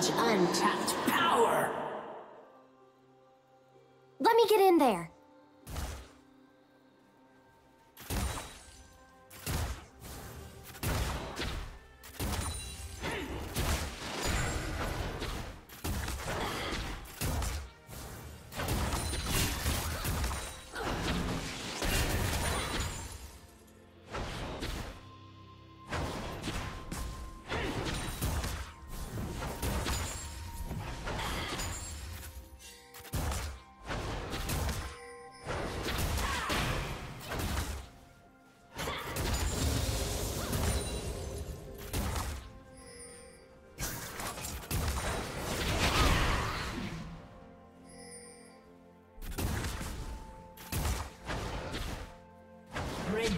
such untapped power! Let me get in there.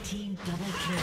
Team double kill.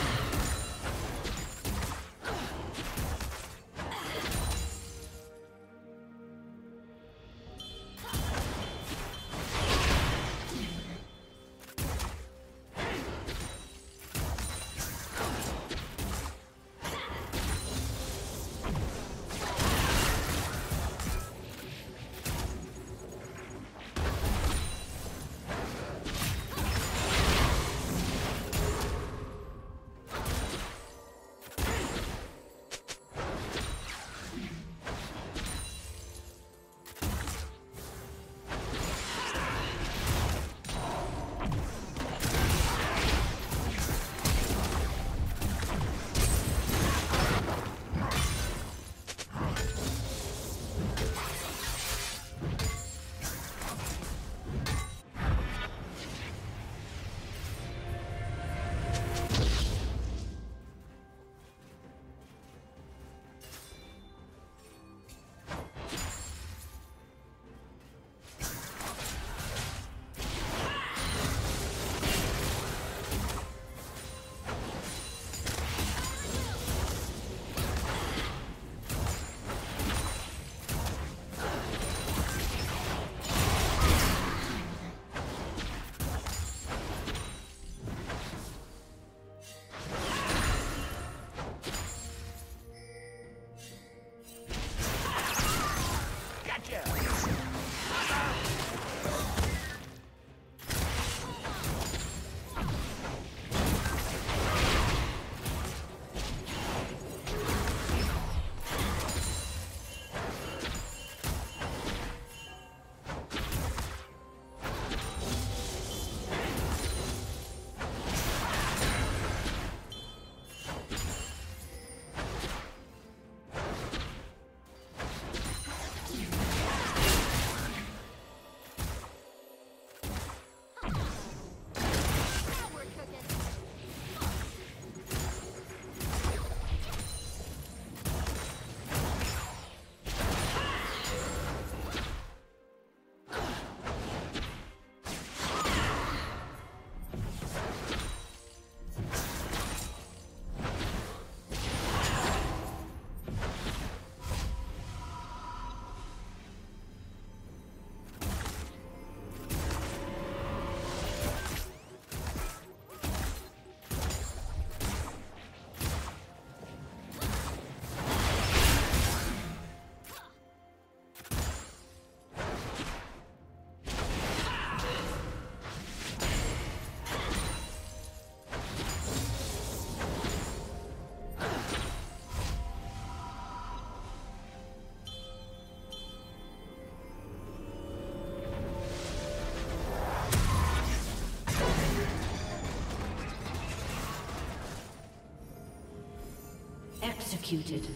Executed.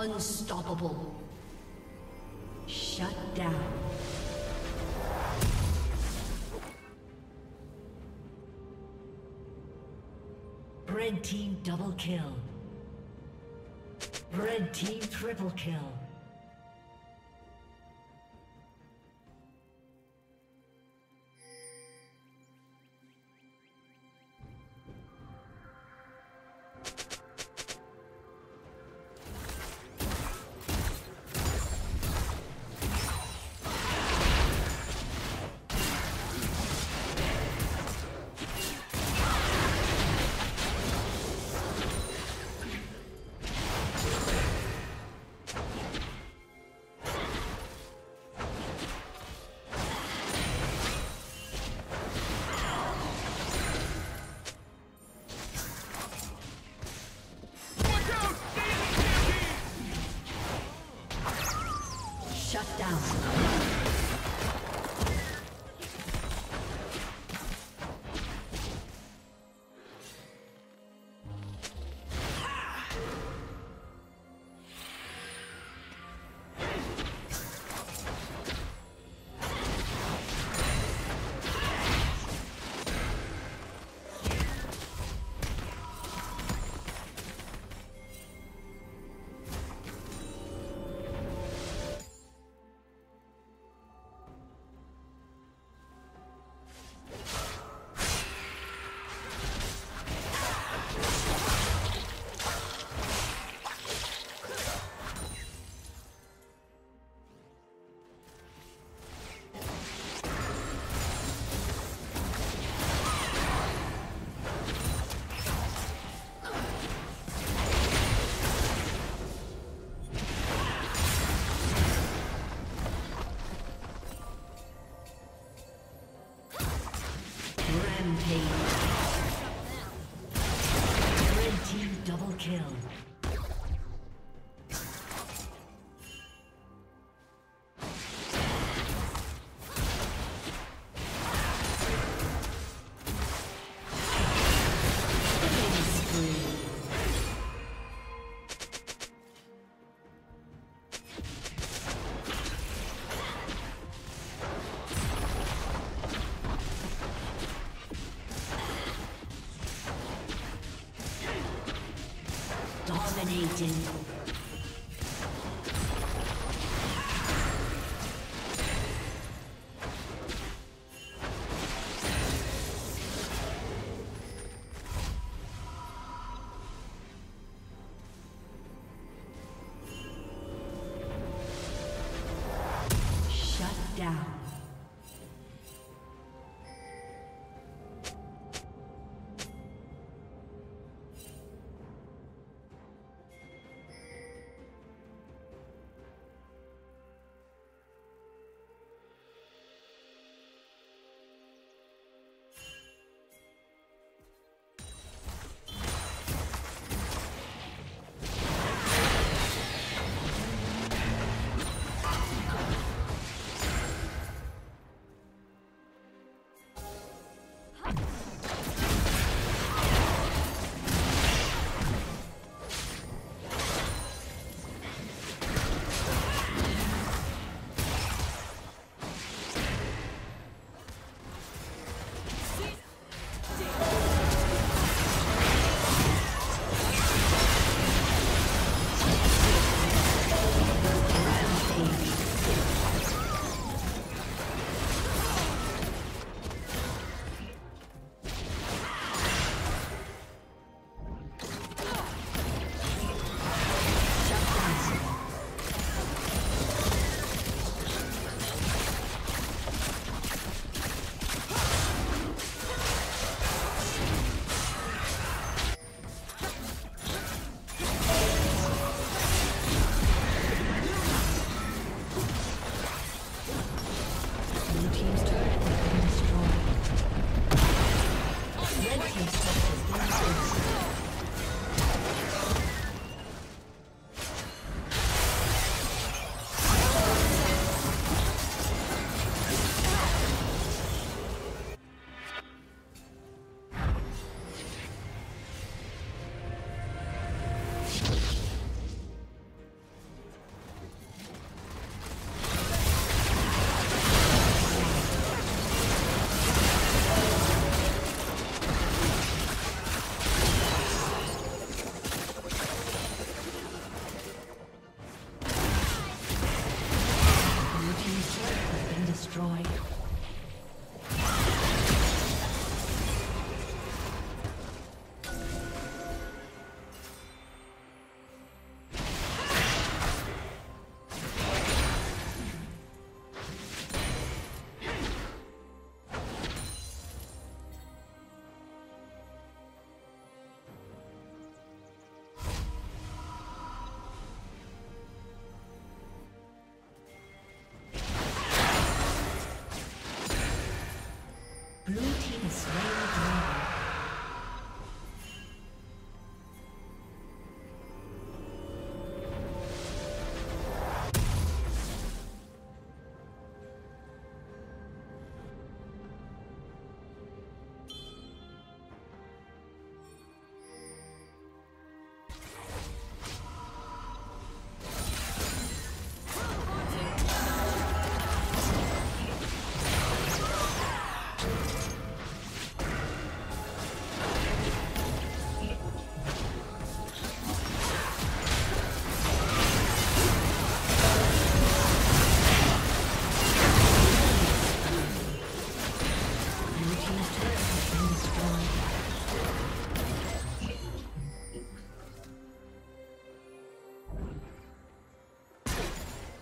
Unstoppable. Shut down. Red team double kill. Red team triple kill. Dominating.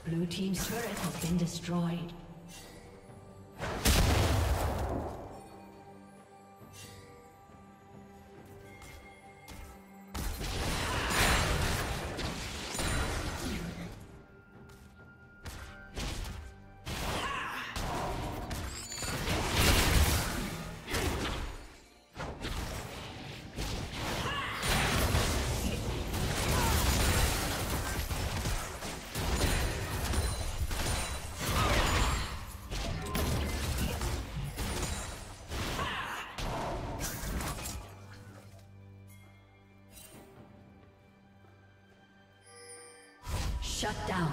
Blue team's turret has been destroyed. Shut down.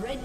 Red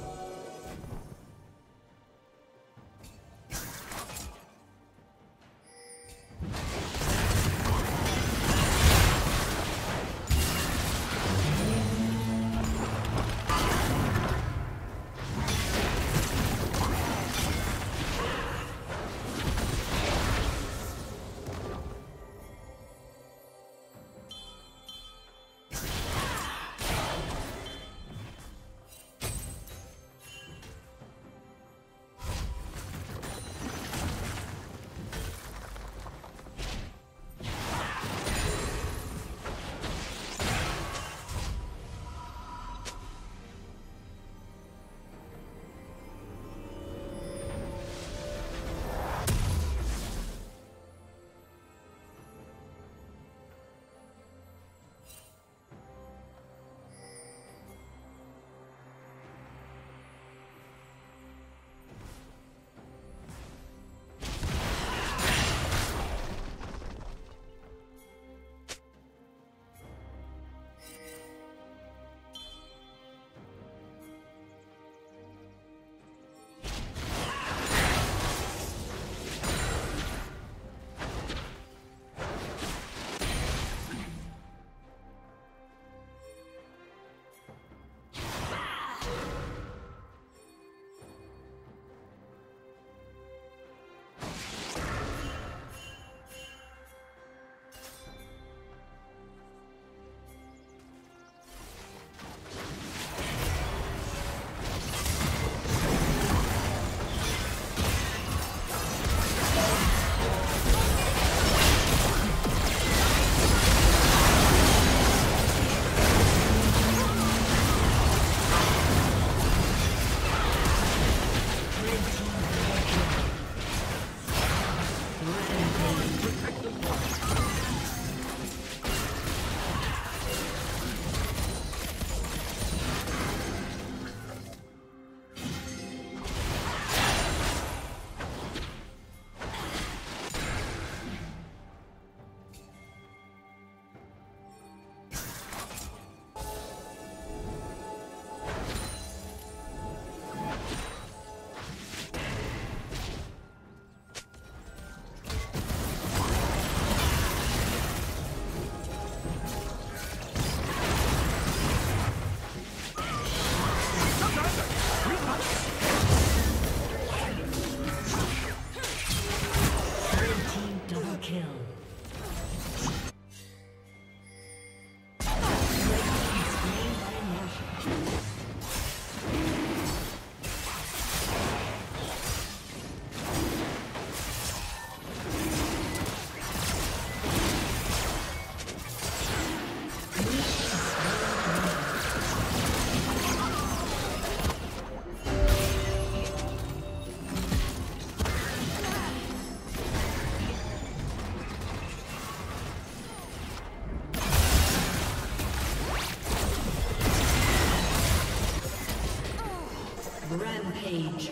stage.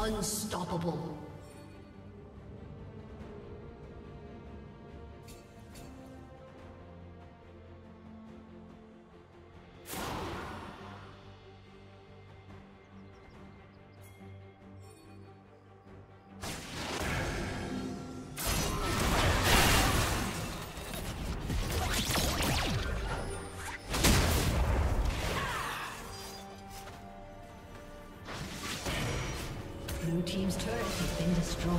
Unstoppable. Blue team's turret has been destroyed.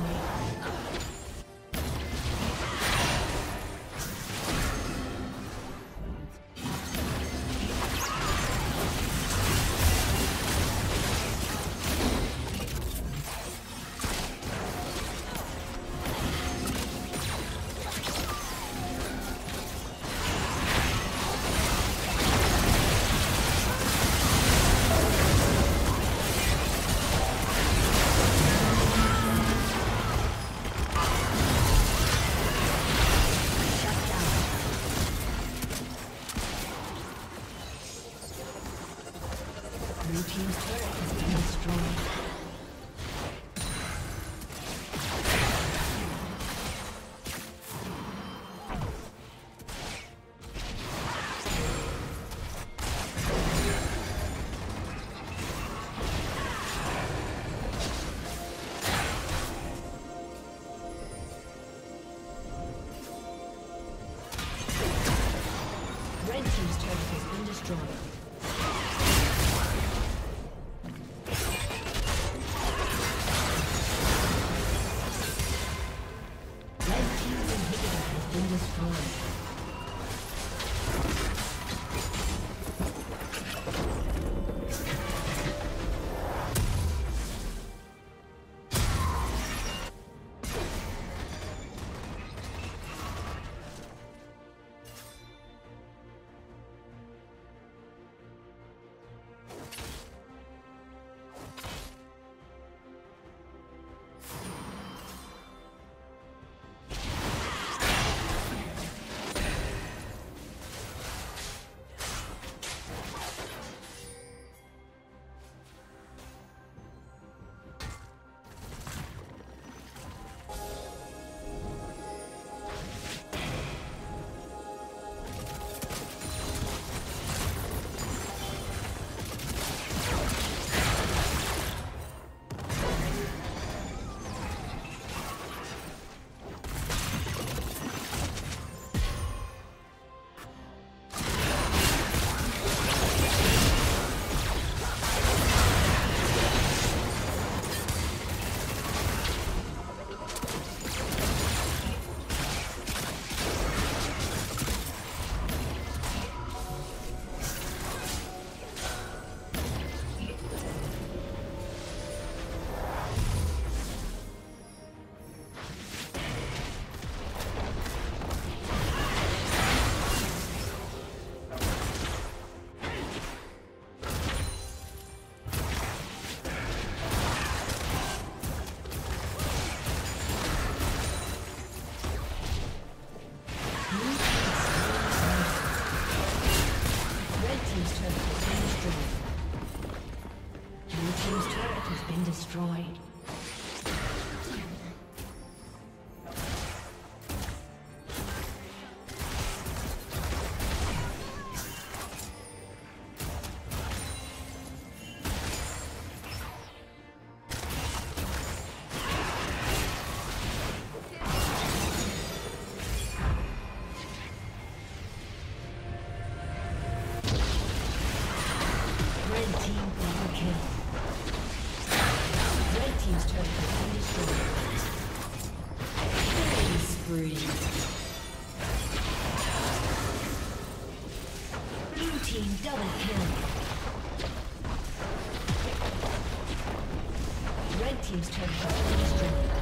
Killing spree. Blue team double kill. Red team's turret has been destroyed.